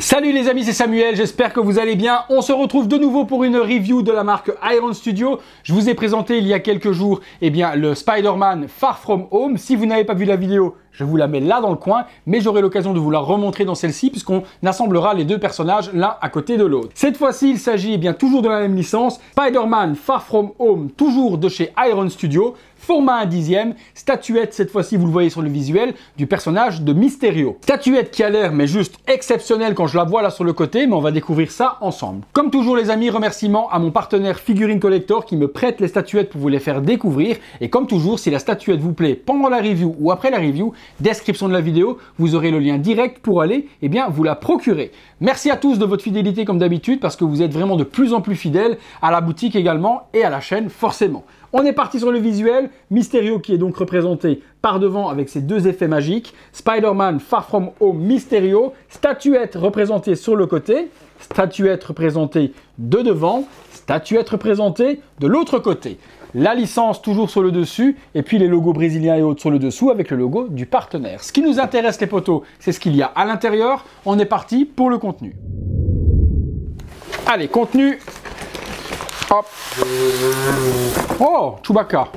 Salut les amis, c'est Samuel, j'espère que vous allez bien. On se retrouve de nouveau pour une review de la marque Iron Studio. Je vous ai présenté il y a quelques jours le Spider-Man Far From Home. Si vous n'avez pas vu la vidéo, je vous la mets là dans le coin, mais j'aurai l'occasion de vous la remontrer dans celle-ci puisqu'on assemblera les deux personnages l'un à côté de l'autre. Cette fois-ci, il s'agit toujours de la même licence. Spider-Man Far From Home, toujours de chez Iron Studio. Format 1/10, statuette, cette fois-ci vous le voyez sur le visuel, du personnage de Mysterio. Statuette qui a l'air mais juste exceptionnelle quand je la vois là sur le côté, mais on va découvrir ça ensemble. Comme toujours les amis, remerciements à mon partenaire Figurine Collector qui me prête les statuettes pour vous les faire découvrir. Et comme toujours, si la statuette vous plaît pendant la review ou après la review, description de la vidéo, vous aurez le lien direct pour aller vous la procurer. Merci à tous de votre fidélité comme d'habitude parce que vous êtes vraiment de plus en plus fidèles à la boutique également et à la chaîne forcément. On est parti sur le visuel, Mysterio qui est donc représenté par devant avec ses deux effets magiques, Spider-Man Far From Home Mysterio, statuette représentée sur le côté, statuette représentée de devant, statuette représentée de l'autre côté. La licence toujours sur le dessus et puis les logos brésiliens et autres sur le dessous avec le logo du partenaire. Ce qui nous intéresse les potos, c'est ce qu'il y a à l'intérieur. On est parti pour le contenu. Allez, contenu. Hop. Oh, Chewbacca.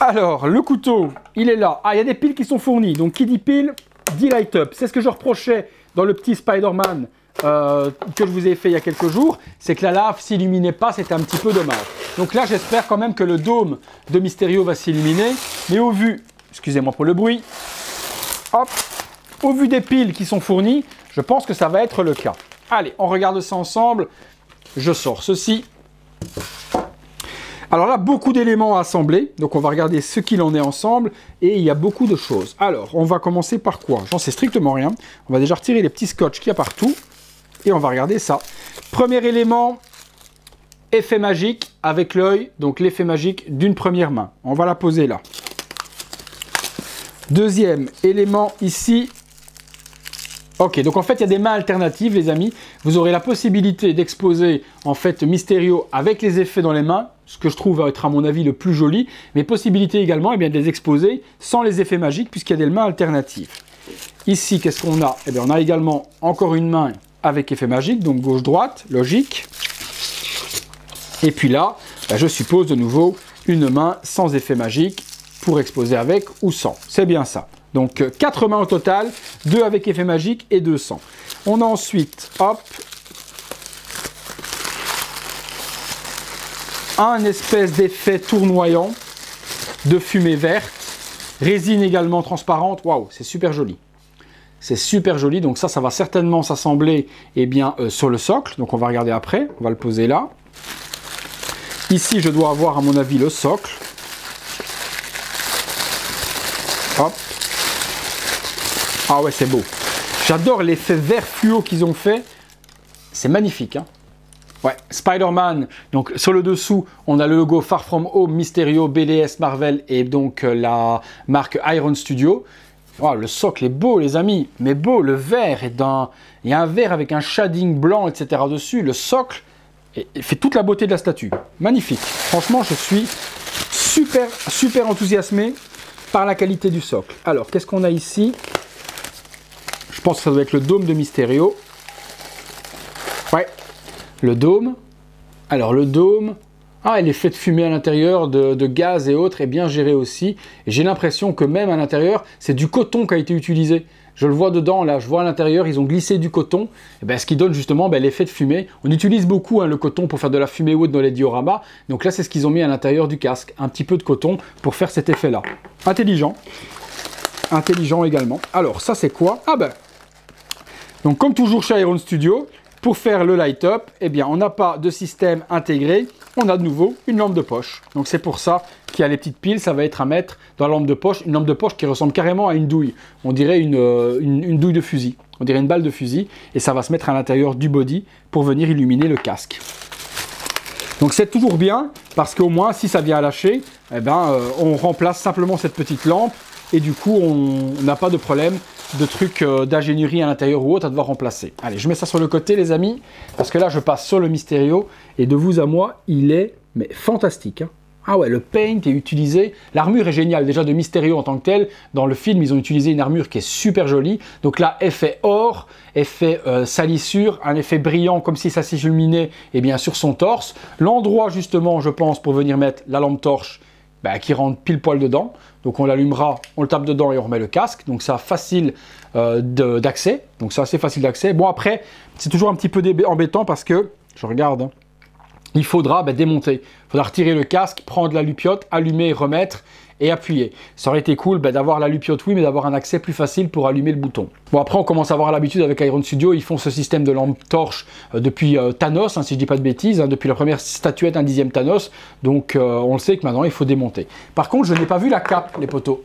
Alors, le couteau, il est là. Ah, il y a des piles qui sont fournies. Donc, qui dit pile, dit light up. C'est ce que je reprochais dans le petit Spider-Man que je vous ai fait il y a quelques jours. C'est que la lave s'illuminait pas. C'était un petit peu dommage. Donc là, j'espère quand même que le dôme de Mysterio va s'illuminer. Mais au vu, excusez-moi pour le bruit, hop, au vu des piles qui sont fournies, je pense que ça va être le cas. Allez, on regarde ça ensemble. Je sors ceci. Alors là, beaucoup d'éléments à assembler. Donc, on va regarder ce qu'il en est ensemble. Et il y a beaucoup de choses. Alors, on va commencer par quoi? J'en sais strictement rien. On va déjà retirer les petits scotch qu'il y a partout. Et on va regarder ça. Premier élément, effet magique avec l'œil. Donc, l'effet magique d'une première main. On va la poser là. Deuxième élément ici. Ok, donc en fait, il y a des mains alternatives, les amis. Vous aurez la possibilité d'exposer, en fait, Mysterio avec les effets dans les mains, ce que je trouve être, à mon avis, le plus joli, mais possibilité également, de les exposer sans les effets magiques, puisqu'il y a des mains alternatives. Ici, qu'est-ce qu'on a? Eh bien, on a également encore une main avec effet magique, donc gauche-droite, logique. Et puis là, je suppose de nouveau une main sans effet magique pour exposer avec ou sans. C'est bien ça. Donc, 4 mains au total, 2 avec effet magique et 200. On a ensuite, hop, un espèce d'effet tournoyant de fumée verte, résine également transparente. Waouh, c'est super joli. C'est super joli. Donc ça, ça va certainement s'assembler sur le socle. Donc, on va regarder après. On va le poser là. Ici, je dois avoir, à mon avis, le socle. Hop. Ah ouais, c'est beau. J'adore l'effet vert fluo qu'ils ont fait. C'est magnifique, hein. Ouais, Spider-Man. Donc, sur le dessous, on a le logo Far From Home, Mysterio, BDS, Marvel et donc la marque Iron Studio. Oh, le socle est beau, les amis. Mais beau, le vert est d'un... Il y a un vert avec un shading blanc, etc. dessus. Le socle fait toute la beauté de la statue. Magnifique. Franchement, je suis super, super enthousiasmé par la qualité du socle. Alors, qu'est-ce qu'on a ici ? Je pense que ça doit être le dôme de Mysterio. Ouais, le dôme. Alors le dôme, ah, l'effet de fumée à l'intérieur, de gaz et autres est bien géré aussi. J'ai l'impression que même à l'intérieur, c'est du coton qui a été utilisé. Je le vois dedans, là, je vois à l'intérieur, ils ont glissé du coton, et ce qui donne justement l'effet de fumée. On utilise beaucoup le coton pour faire de la fumée haute dans les dioramas. Donc là, c'est ce qu'ils ont mis à l'intérieur du casque, un petit peu de coton pour faire cet effet-là. Intelligent. Intelligent également. Alors, ça, c'est quoi? Ah ben, donc comme toujours chez Iron Studio, pour faire le light up, on n'a pas de système intégré, on a de nouveau une lampe de poche. Donc c'est pour ça qu'il y a les petites piles, ça va être à mettre dans la lampe de poche, une lampe de poche qui ressemble carrément à une douille. On dirait une douille de fusil, on dirait une balle de fusil, et ça va se mettre à l'intérieur du body pour venir illuminer le casque. Donc c'est toujours bien, parce qu'au moins, si ça vient à lâcher, on remplace simplement cette petite lampe, et du coup, on n'a pas de problème de trucs d'ingénierie à l'intérieur ou autre à devoir remplacer. Allez, je mets ça sur le côté, les amis, parce que là, je passe sur le Mysterio, et de vous à moi, il est mais fantastique. Hein. Ah ouais, le paint est utilisé. L'armure est géniale déjà de Mysterio en tant que tel. Dans le film, ils ont utilisé une armure qui est super jolie. Donc là, effet or, effet salissure, un effet brillant comme si ça s'illuminait et bien sur son torse. L'endroit justement, je pense, pour venir mettre la lampe torche, bah, qui rentre pile poil dedans. Donc on l'allumera, on le tape dedans et on remet le casque. Donc ça, facile d'accès. Donc c'est assez facile d'accès. Bon après, c'est toujours un petit peu embêtant parce que, je regarde... Hein, il faudra démonter, il faudra retirer le casque, prendre la lupiote, allumer, remettre et appuyer. Ça aurait été cool d'avoir la lupiote, oui, mais d'avoir un accès plus facile pour allumer le bouton. Bon, après, on commence à avoir l'habitude avec Iron Studio, ils font ce système de lampe torche depuis Thanos, hein, si je dis pas de bêtises, hein, depuis la première statuette, 1/10e Thanos. Donc, on le sait que maintenant, il faut démonter. Par contre, je n'ai pas vu la cape, les poteaux.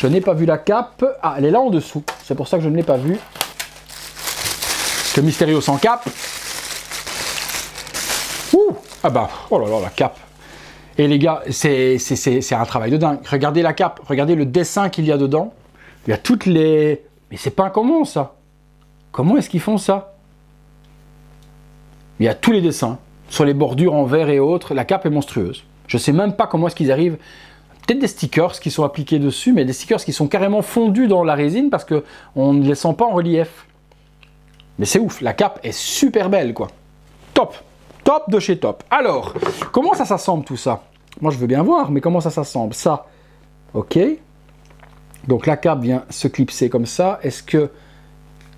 Je n'ai pas vu la cape. Ah, elle est là en dessous. C'est pour ça que je ne l'ai pas vue. Parce que Mysterio sans cape. Ouh, ah bah, oh là là, la cape. Et les gars, c'est un travail de dingue. Regardez la cape, regardez le dessin qu'il y a dedans. Il y a toutes les... Mais c'est pas comment ça? Comment est-ce qu'ils font ça? Il y a tous les dessins, sur les bordures en vert et autres. La cape est monstrueuse. Je sais même pas comment est-ce qu'ils arrivent... Peut-être des stickers qui sont appliqués dessus, mais des stickers qui sont carrément fondus dans la résine parce qu'on ne les sent pas en relief. Mais c'est ouf, la cape est super belle, quoi. Top! Top de chez top. Alors, comment ça s'assemble tout ça? Moi, je veux bien voir, mais comment ça s'assemble? Ça, ok. Donc, la cape vient se clipser comme ça. Est-ce que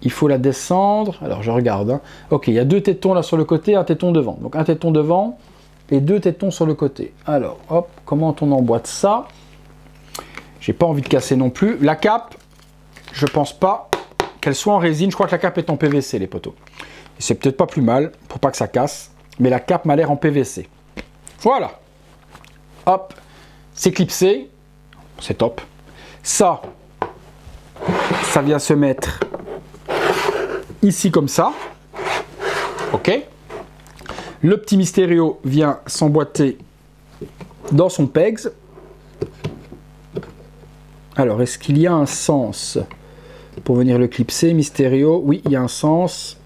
il faut la descendre? Alors, je regarde. Hein. Ok, il y a deux tétons là sur le côté, un téton devant. Donc, un téton devant et deux tétons sur le côté. Alors, hop, comment on emboîte ça? J'ai pas envie de casser non plus. La cape, je pense pas qu'elle soit en résine. Je crois que la cape est en PVC, les poteaux. C'est peut-être pas plus mal pour pas que ça casse. Mais la cape m'a l'air en PVC. Voilà. Hop. C'est clipsé. C'est top. Ça, ça vient se mettre ici comme ça. Ok. Le petit Mysterio vient s'emboîter dans son pegs. Alors, est-ce qu'il y a un sens pour venir le clipser, Mysterio? Oui, il y a un sens.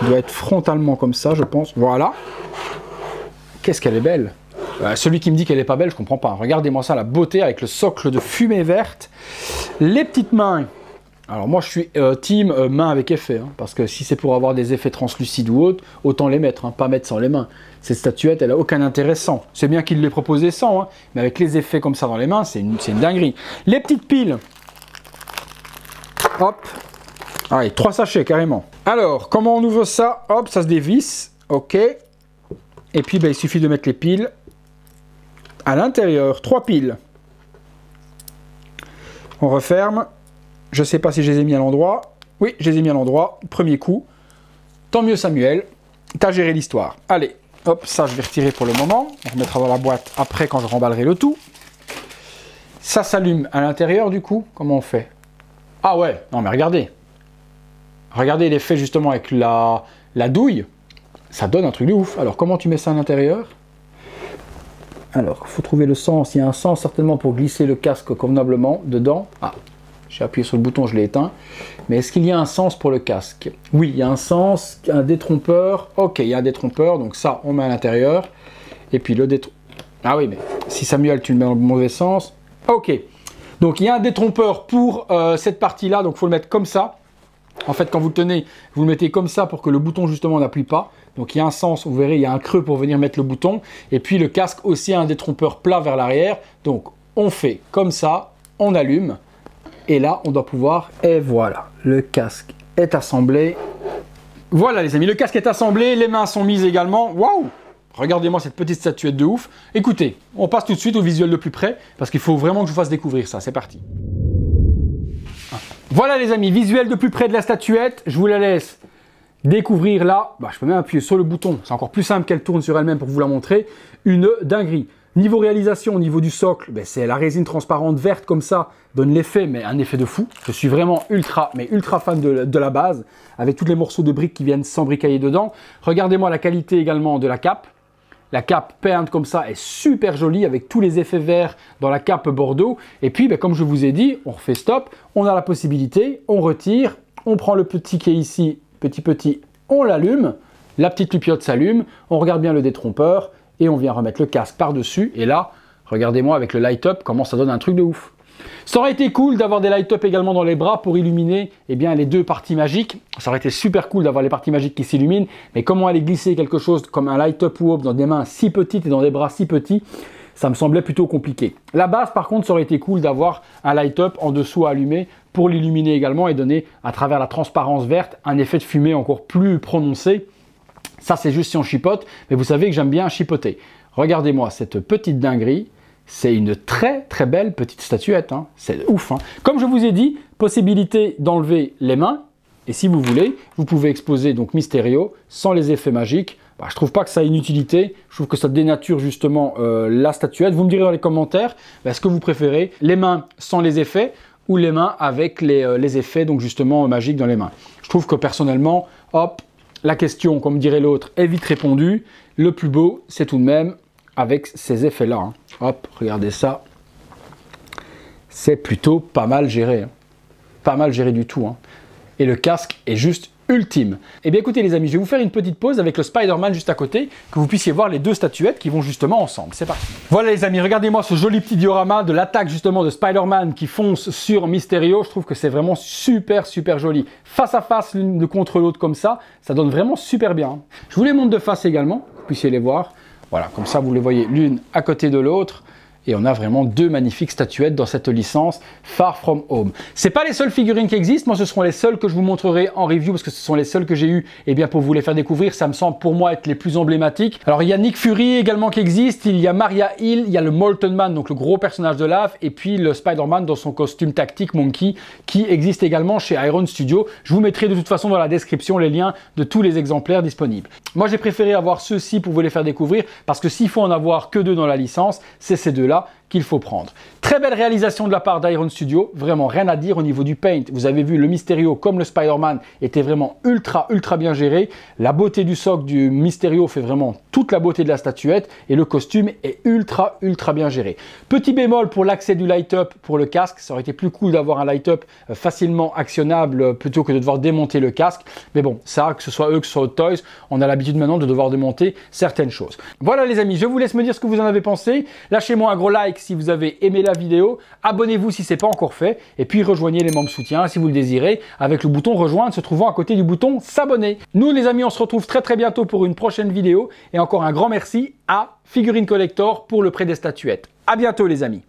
Il doit être frontalement comme ça, je pense. Voilà. Qu'est-ce qu'elle est belle. Celui qui me dit qu'elle n'est pas belle, je ne comprends pas. Regardez-moi ça, la beauté avec le socle de fumée verte. Les petites mains. Alors moi, je suis team main avec effet. Hein, parce que si c'est pour avoir des effets translucides ou autres, autant les mettre. Hein, pas mettre sans les mains. Cette statuette, elle n'a aucun intérêt sans. C'est bien qu'il l'ait proposé sans. Hein, mais avec les effets comme ça dans les mains, c'est une dinguerie. Les petites piles. Hop. Allez, 3 sachets carrément. Alors, comment on ouvre ça? Hop, ça se dévisse. Ok. Et puis, ben, il suffit de mettre les piles à l'intérieur. 3 piles. On referme. Je ne sais pas si je les ai mis à l'endroit. Oui, je les ai mis à l'endroit. Premier coup. Tant mieux, Samuel. T'as géré l'histoire. Allez, hop, ça, je vais retirer pour le moment. On remettra dans la boîte après quand je remballerai le tout. Ça s'allume à l'intérieur, du coup. Comment on fait? Ah ouais, non, mais regardez. Regardez l'effet justement avec la douille, ça donne un truc de ouf. Alors comment tu mets ça à l'intérieur? Alors, il faut trouver le sens, il y a un sens certainement pour glisser le casque convenablement dedans. Ah, j'ai appuyé sur le bouton, je l'ai éteint. Mais est-ce qu'il y a un sens pour le casque? Oui, il y a un sens, un détrompeur. Ok, il y a un détrompeur, donc ça on met à l'intérieur. Et puis le détrompeur... Ah oui, mais si Samuel, tu le mets dans le mauvais sens. Ok, donc il y a un détrompeur pour cette partie-là, donc il faut le mettre comme ça. En fait, quand vous le tenez, vous le mettez comme ça pour que le bouton, justement, n'appuie pas. Donc, il y a un sens, vous verrez, il y a un creux pour venir mettre le bouton. Et puis, le casque aussi a un détrompeur plat vers l'arrière. Donc, on fait comme ça, on allume. Et là, on doit pouvoir... Et voilà, le casque est assemblé. Voilà, les amis, le casque est assemblé. Les mains sont mises également. Waouh! Regardez-moi cette petite statuette de ouf. Écoutez, on passe tout de suite au visuel de plus près parce qu'il faut vraiment que je vous fasse découvrir ça. C'est parti. Voilà les amis, visuel de plus près de la statuette, je vous la laisse découvrir là, bah, je peux même appuyer sur le bouton, c'est encore plus simple qu'elle tourne sur elle-même pour vous la montrer, une dinguerie. Niveau réalisation, au niveau du socle, bah, c'est la résine transparente verte comme ça, donne l'effet, mais un effet de fou. Je suis vraiment ultra fan de la base, avec tous les morceaux de briques qui viennent s'embricailler dedans. Regardez-moi la qualité également de la cape. La cape peinte comme ça est super jolie avec tous les effets verts dans la cape bordeaux. Et puis, ben, comme je vous ai dit, on refait stop. On a la possibilité, on retire, on prend le petit qui est ici, petit, on l'allume. La petite lupiote s'allume, on regarde bien le détrompeur et on vient remettre le casque par-dessus. Et là, Regardez-moi avec le light-up, comment ça donne un truc de ouf. Ça aurait été cool d'avoir des light-up également dans les bras pour illuminer eh bien, les deux parties magiques. Ça aurait été super cool d'avoir les parties magiques qui s'illuminent, mais comment aller glisser quelque chose comme un light-up ou hop dans des mains si petites et dans des bras si petits, ça me semblait plutôt compliqué. La base, par contre, ça aurait été cool d'avoir un light-up en dessous à allumer pour l'illuminer également et donner, à travers la transparence verte, un effet de fumée encore plus prononcé. Ça, c'est juste si on chipote, mais vous savez que j'aime bien chipoter. Regardez-moi cette petite dinguerie. C'est une très très belle petite statuette, hein. C'est ouf, hein. Comme je vous ai dit, possibilité d'enlever les mains, et si vous voulez, vous pouvez exposer donc Mysterio sans les effets magiques. Bah, je trouve pas que ça a une utilité, je trouve que ça dénature justement la statuette. Vous me direz dans les commentaires, bah, ce que vous préférez, les mains sans les effets, ou les mains avec les effets donc justement magiques dans les mains. Je trouve que personnellement, hop, la question, comme dirait l'autre, est vite répondue. Le plus beau, c'est tout de même avec ces effets-là, hein. Hop, regardez ça. C'est plutôt pas mal géré, hein. Pas mal géré du tout, hein. Et le casque est juste ultime. Eh bien écoutez les amis, je vais vous faire une petite pause avec le Spider-Man juste à côté, que vous puissiez voir les deux statuettes qui vont justement ensemble. C'est parti. Voilà les amis, regardez-moi ce joli petit diorama de l'attaque justement de Spider-Man qui fonce sur Mysterio. Je trouve que c'est vraiment super super joli. Face à face, l'une contre l'autre comme ça, ça donne vraiment super bien. Je vous les montre de face également, que vous puissiez les voir. Voilà, comme ça vous les voyez l'une à côté de l'autre. Et on a vraiment deux magnifiques statuettes dans cette licence Far From Home. Ce n'est pas les seules figurines qui existent. Moi, ce seront les seules que je vous montrerai en review parce que ce sont les seules que j'ai eues eh bien, pour vous les faire découvrir. Ça me semble pour moi être les plus emblématiques. Alors, il y a Nick Fury également qui existe. Il y a Maria Hill. Il y a le Molten Man, donc le gros personnage de lave. Et puis, le Spider-Man dans son costume tactique Monkey qui existe également chez Iron Studio. Je vous mettrai de toute façon dans la description les liens de tous les exemplaires disponibles. Moi, j'ai préféré avoir ceux-ci pour vous les faire découvrir parce que s'il faut en avoir que deux dans la licence, c'est ces deux-là qu'il faut prendre. Très belle réalisation de la part d'Iron Studio, vraiment rien à dire au niveau du paint. Vous avez vu le Mysterio comme le Spider-Man était vraiment ultra ultra bien géré. La beauté du socle du Mysterio fait vraiment toute la beauté de la statuette et le costume est ultra ultra bien géré. Petit bémol pour l'accès du light-up pour le casque, ça aurait été plus cool d'avoir un light-up facilement actionnable plutôt que de devoir démonter le casque. Mais bon, ça, que ce soit eux, que ce soit Hot Toys, on a l'habitude maintenant de devoir démonter certaines choses. Voilà les amis, je vous laisse me dire ce que vous en avez pensé. Lâchez-moi un gros like si vous avez aimé la vidéo, abonnez-vous si ce n'est pas encore fait et puis rejoignez les membres soutien si vous le désirez avec le bouton rejoindre se trouvant à côté du bouton s'abonner. Nous les amis, on se retrouve très très bientôt pour une prochaine vidéo et encore un grand merci à Figurine Collector pour le prêt des statuettes. À bientôt les amis.